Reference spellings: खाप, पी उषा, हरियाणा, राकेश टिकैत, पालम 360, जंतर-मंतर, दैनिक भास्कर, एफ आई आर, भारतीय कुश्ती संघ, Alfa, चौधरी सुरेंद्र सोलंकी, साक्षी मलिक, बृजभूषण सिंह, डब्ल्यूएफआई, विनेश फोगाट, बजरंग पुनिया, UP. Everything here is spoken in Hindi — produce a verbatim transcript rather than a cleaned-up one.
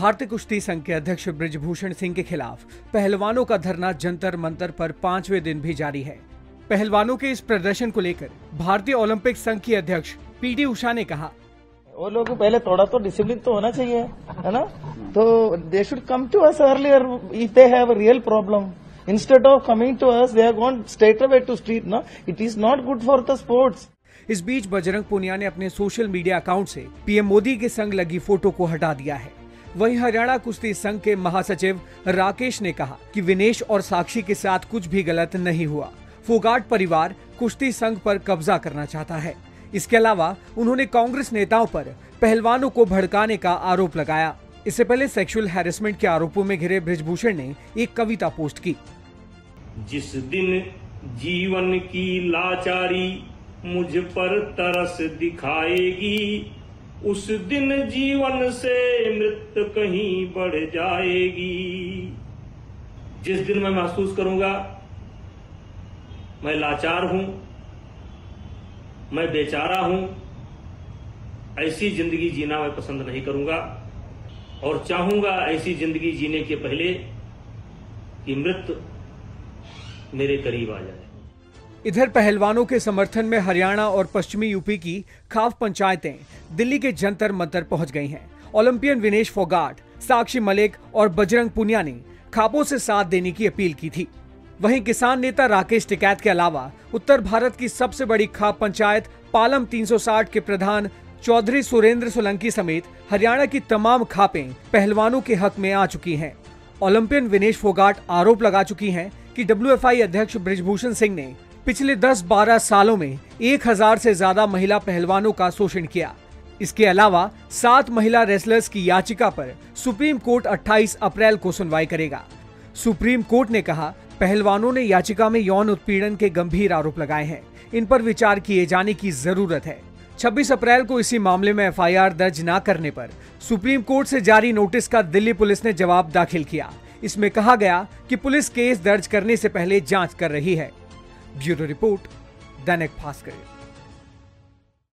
भारतीय कुश्ती संघ के अध्यक्ष बृजभूषण सिंह के खिलाफ पहलवानों का धरना जंतर-मंतर पर पांचवें दिन भी जारी है। पहलवानों के इस प्रदर्शन को लेकर भारतीय ओलंपिक संघ की अध्यक्ष पी उषा ने कहा, वो लोग पहले थोड़ा तो डिसिप्लिन तो होना चाहिए, है ना? तो they should come to us earlier if they have a real problem. Instead of coming to us they have gone straight away to street ना, it is not good for the sports. इस बीच बजरंग पुनिया ने अपने सोशल मीडिया अकाउंट से पीएम मोदी के संग लगी फोटो को हटा दिया है। वहीं हरियाणा कुश्ती संघ के महासचिव राकेश ने कहा कि विनेश और साक्षी के साथ कुछ भी गलत नहीं हुआ। फोगाट परिवार कुश्ती संघ पर कब्जा करना चाहता है। इसके अलावा उन्होंने कांग्रेस नेताओं पर पहलवानों को भड़काने का आरोप लगाया। इससे पहले सेक्सुअल हैरेसमेंट के आरोपों में घिरे बृजभूषण ने एक कविता पोस्ट की। जिस दिन जीवन की लाचारी मुझ पर तरस दिखाएगी, उस दिन जीवन से मृत्यु कहीं बढ़ जाएगी। जिस दिन मैं महसूस करूंगा मैं लाचार हूं, मैं बेचारा हूं, ऐसी जिंदगी जीना मैं पसंद नहीं करूंगा और चाहूंगा ऐसी जिंदगी जीने के पहले कि मृत्यु मेरे करीब आ जाए। इधर पहलवानों के समर्थन में हरियाणा और पश्चिमी यूपी की खाफ पंचायतें दिल्ली के जंतर मंतर पहुंच गई हैं। ओलंपियन विनेश फोगाट, साक्षी मलिक और बजरंग पुनिया ने खापों से साथ देने की अपील की थी। वहीं किसान नेता राकेश टिकैत के अलावा उत्तर भारत की सबसे बड़ी खाप पंचायत पालम तीन सौ साठ के प्रधान चौधरी सुरेंद्र सोलंकी समेत हरियाणा की तमाम खापें पहलवानों के हक में आ चुकी हैं। ओलंपियन विनेश फोगाट आरोप लगा चुकी हैं कि डब्ल्यूएफआई अध्यक्ष बृजभूषण सिंह ने पिछले दस बारह सालों में एक हज़ार से ज्यादा महिला पहलवानों का शोषण किया। इसके अलावा सात महिला रेसलर्स की याचिका पर सुप्रीम कोर्ट अट्ठाईस अप्रैल को सुनवाई करेगा। सुप्रीम कोर्ट ने कहा, पहलवानों ने याचिका में यौन उत्पीड़न के गंभीर आरोप लगाए हैं, इन पर विचार किए जाने की जरूरत है। छब्बीस अप्रैल को इसी मामले में एफ आई आर दर्ज न करने पर सुप्रीम कोर्ट से जारी नोटिस का दिल्ली पुलिस ने जवाब दाखिल किया। इसमें कहा गया कि पुलिस केस दर्ज करने से पहले जांच कर रही है। Bureau report, दैनिक भास्कर।